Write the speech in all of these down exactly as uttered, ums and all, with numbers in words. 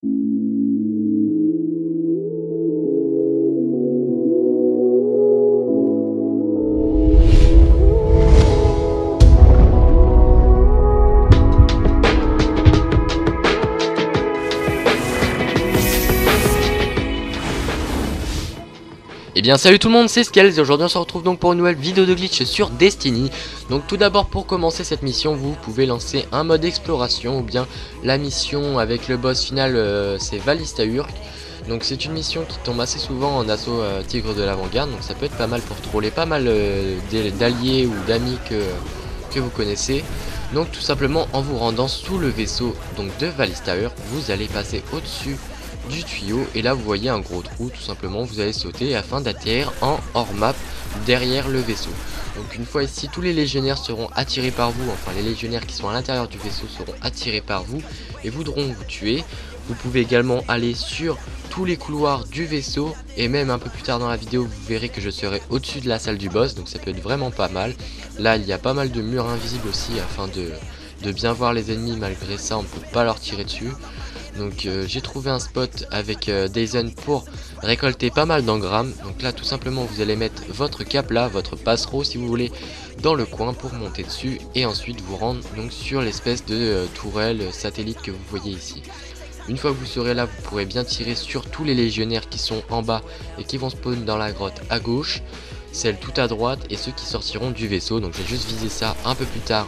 Et eh bien salut tout le monde, c'est Skells et aujourd'hui on se retrouve donc pour une nouvelle vidéo de glitch sur Destiny. Donc tout d'abord, pour commencer cette mission, vous pouvez lancer un mode exploration ou bien la mission avec le boss final, euh, c'est Valus Ta`aurc. Donc c'est une mission qui tombe assez souvent en assaut euh, tigre de l'avant-garde, donc ça peut être pas mal pour troller pas mal euh, d'alliés ou d'amis que, que vous connaissez. Donc tout simplement, en vous rendant sous le vaisseau donc de Valus Ta`aurc, vous allez passer au-dessus du tuyau et là vous voyez un gros trou, tout simplement vous allez sauter afin d'atterrir en hors map derrière le vaisseau. Donc une fois ici, tous les légionnaires seront attirés par vous, enfin les légionnaires qui sont à l'intérieur du vaisseau seront attirés par vous et voudront vous tuer. Vous pouvez également aller sur tous les couloirs du vaisseau et même un peu plus tard dans la vidéo vous verrez que je serai au dessus de la salle du boss, donc ça peut être vraiment pas mal. Là il y a pas mal de murs invisibles aussi afin de, de bien voir les ennemis, malgré ça on peut pas leur tirer dessus. Donc euh, j'ai trouvé un spot avec euh, Dyson pour récolter pas mal d'engrammes. Donc là tout simplement vous allez mettre votre capla, votre passereau si vous voulez, dans le coin pour monter dessus. Et ensuite vous rendre donc sur l'espèce de euh, tourelle satellite que vous voyez ici. Une fois que vous serez là, vous pourrez bien tirer sur tous les légionnaires qui sont en bas et qui vont spawn dans la grotte à gauche, celle tout à droite et ceux qui sortiront du vaisseau. Donc j'ai juste visé ça un peu plus tard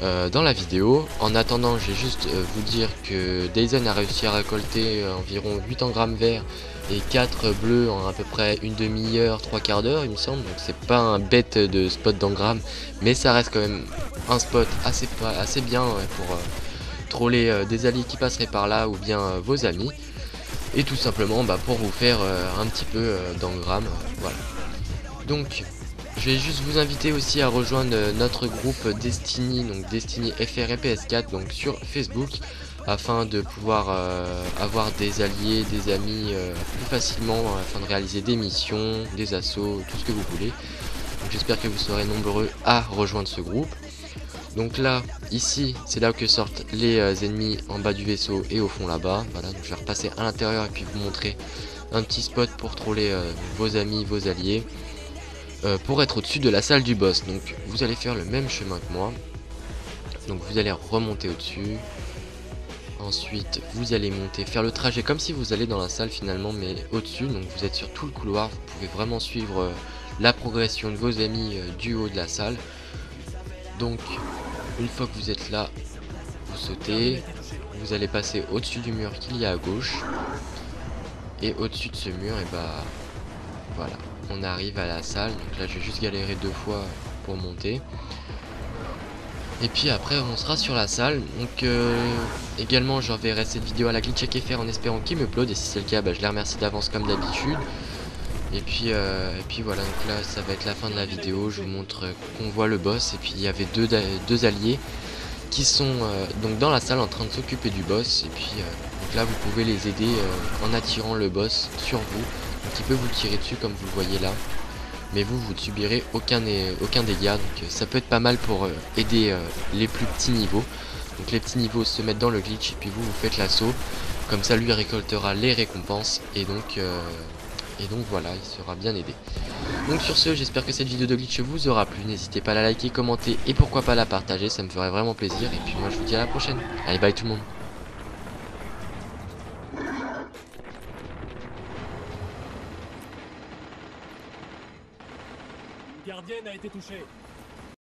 Euh, dans la vidéo. En attendant, je vais juste euh, vous dire que Dyson a réussi à récolter euh, environ huit engrammes verts et quatre bleus en à peu près une demi-heure, trois quarts d'heure il me semble. Donc c'est pas un bête de spot d'engrammes, mais ça reste quand même un spot assez, assez bien ouais, pour euh, troller euh, des alliés qui passeraient par là ou bien euh, vos amis. Et tout simplement bah, pour vous faire euh, un petit peu euh, d'engrammes. Euh, voilà. Donc je vais juste vous inviter aussi à rejoindre notre groupe Destiny, donc Destiny F R et P S quatre, donc sur Facebook, afin de pouvoir euh, avoir des alliés, des amis euh, plus facilement, afin de réaliser des missions, des assauts, tout ce que vous voulez. J'espère que vous serez nombreux à rejoindre ce groupe. Donc là, ici, c'est là que sortent les euh, ennemis en bas du vaisseau et au fond là-bas. Voilà, donc je vais repasser à l'intérieur et puis vous montrer un petit spot pour troller euh, vos amis, vos alliés. Euh, pour être au-dessus de la salle du boss. Donc vous allez faire le même chemin que moi. Donc vous allez remonter au-dessus. Ensuite vous allez monter, faire le trajet comme si vous allez dans la salle finalement, mais au-dessus. Donc vous êtes sur tout le couloir, vous pouvez vraiment suivre euh, la progression de vos amis euh, du haut de la salle. Donc une fois que vous êtes là, vous sautez, vous allez passer au-dessus du mur qu'il y a à gauche. Et au-dessus de ce mur, et bah voilà, on arrive à la salle. Donc là je vais juste galérer deux fois pour monter et puis après on sera sur la salle. Donc euh, également j'enverrai cette vidéo à la GlitchsHacksFR en espérant qu'il me upload, et si c'est le cas bah, je les remercie d'avance comme d'habitude. Et puis euh, et puis voilà, donc là ça va être la fin de la vidéo. Je vous montre qu'on voit le boss et puis il y avait deux, deux alliés qui sont euh, donc dans la salle en train de s'occuper du boss. Et puis euh, donc là vous pouvez les aider euh, en attirant le boss sur vous. Qui peut vous tirer dessus comme vous le voyez là, mais vous vous ne subirez aucun, aucun dégât. Donc ça peut être pas mal pour euh, aider euh, les plus petits niveaux. Donc les petits niveaux se mettent dans le glitch et puis vous vous faites l'assaut, comme ça lui récoltera les récompenses et donc euh, et donc voilà, il sera bien aidé. Donc sur ce, j'espère que cette vidéo de glitch vous aura plu. N'hésitez pas à la liker, commenter et pourquoi pas la partager, ça me ferait vraiment plaisir. Et puis moi je vous dis à la prochaine. Allez, bye tout le monde. Gardienne a été touchée.